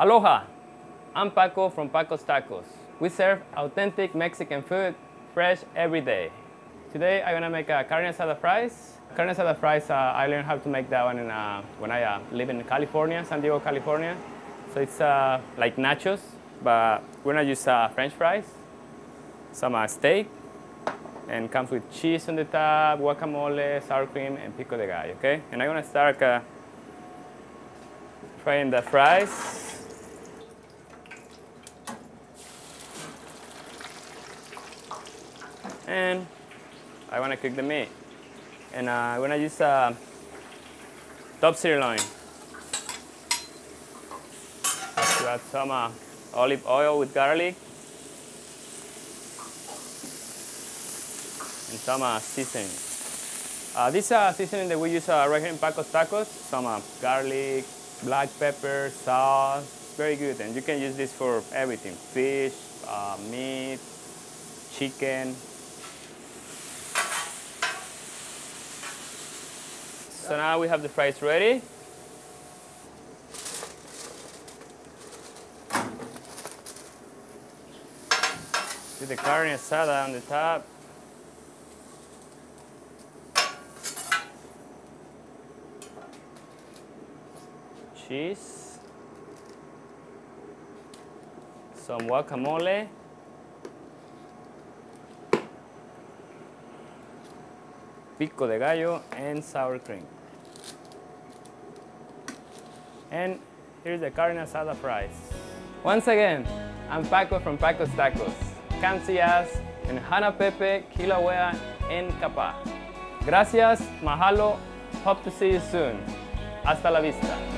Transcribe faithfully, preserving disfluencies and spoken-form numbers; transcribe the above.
Aloha! I'm Paco from Paco's Tacos. We serve authentic Mexican food, fresh every day. Today I'm gonna make a carne asada fries. Carne asada fries, uh, I learned how to make that one in, uh, when I uh, live in California, San Diego, California. So it's uh, like nachos, but we're gonna use uh, French fries, some uh, steak, and comes with cheese on the top, guacamole, sour cream, and pico de gallo, okay? And I'm gonna start uh, frying the fries. And I want to cook the meat. And uh, I'm going to use uh, top sirloin. To add some uh, olive oil with garlic. And some uh, seasoning. Uh, this uh, seasoning that we use uh, right here in Paco's Tacos, some uh, garlic, black pepper, salt, very good. And you can use this for everything, fish, uh, meat, chicken. So now we have the fries ready. Do the carne asada on the top. Cheese. Some guacamole. Pico de gallo and sour cream. And here's the carne asada fries. Once again, I'm Paco from Paco's Tacos. Come see us in Hanapepe, Kilauea, and Kapa'a. Gracias, mahalo, hope to see you soon. Hasta la vista.